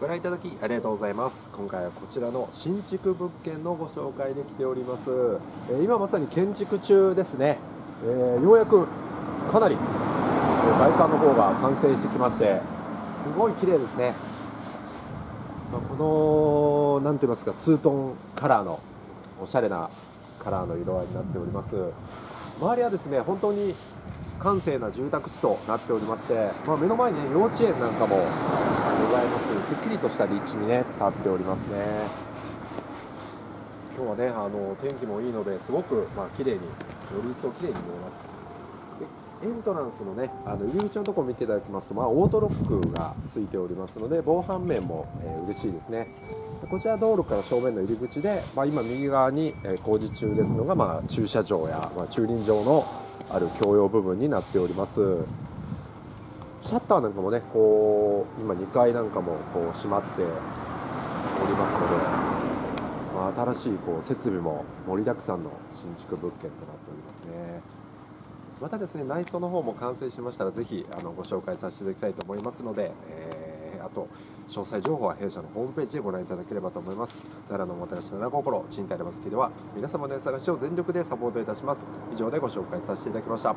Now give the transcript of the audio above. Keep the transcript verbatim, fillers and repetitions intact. ご覧いただきありがとうございます。今回はこちらの新築物件のご紹介できております。今まさに建築中ですね。えー、ようやくかなり外観の方が完成してきまして、すごい綺麗ですね。このなんて言いますか、ツートンカラーのおしゃれなカラーの色合いになっております。周りはですね、本当に閑静な住宅地となっておりまして、まあ、目の前に、ね、幼稚園なんかもございます。すっきりとした立地にね、立っておりますね。今日はね、あの天気もいいので、すごくまあ綺麗に、より一層綺麗に見えます。エントランスのね、あの入り口のところを見ていただきますと、まあ、オートロックがついておりますので、防犯面も、えー、嬉しいですね。こちら道路から正面の入り口で、まあ、今右側に工事中ですのが、まあ、駐車場や、まあ、駐輪場のある共用部分になっております。シャッターなんかもね、こう今にかいなんかもこう閉まっておりますので、まあ、新しいこう設備も盛りだくさんの新築物件となっておりますね。またですね、内装の方も完成しましたら、ぜひあのご紹介させていただきたいと思いますので、えー、あと詳細情報は弊社のホームページでご覧いただければと思います。奈良のもてなしなな心賃貸レバスキでは、皆様のお探しを全力でサポートいたします。以上でご紹介させていただきました。